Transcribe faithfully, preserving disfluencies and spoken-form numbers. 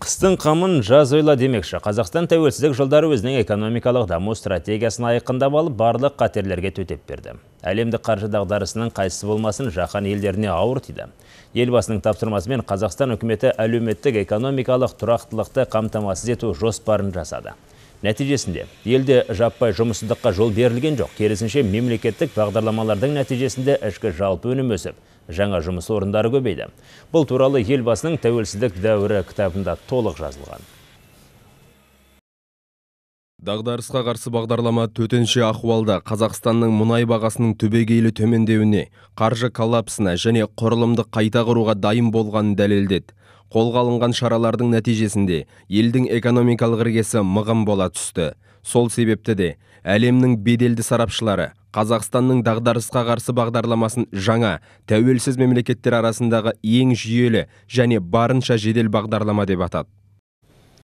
Қыстың қамын жаз ойла демекші. Қазақстан тәуелсіздік жылдары өзінің экономикалық даму стратегиясын айқындап алып, барлық қатерлерге төтеп берді. Әлемдік қаржы дағдарысының қайсысы болмасын жаһан елдеріне ауыр тиді. Елбасының тапсырмасымен Қазақстан үкіметі әлеуметтік экономикалық тұрақтылықты қамтамасыз ету жоспарын жасады. Нәтижесінде елде жаппай жұмыссыздыққа жол берілген жоқ. Керісінше мемлекеттік бағдарламалардың нәтижесінде ішкі жалпы өнім өсіп, жаңа жұмыс орындары көбейді. Бұл туралы елбасының тәуелсіздік дәуірі кітабында толық жазылған. Дағдарысқа қарсы бағдарлама төтенше ахуалда Қазақстанның мұнай бағасының түбегейлі төмендеуіне, қаржы коллапсына және құрылымды қайта құруға дайын болғанын дәлелдеді. Қолға алынған шаралардың нәтижесінде елдің экономикалық іргесі мығым бола түсті. Сол себепті де әлемнің беделді сарапшылары Қазақстанның дағдарысқа қарсы бағдарламасын жаңа, тәуелсіз мемлекеттер арасындағы ең жүйелі және барынша жедел бағдарлама деп атады.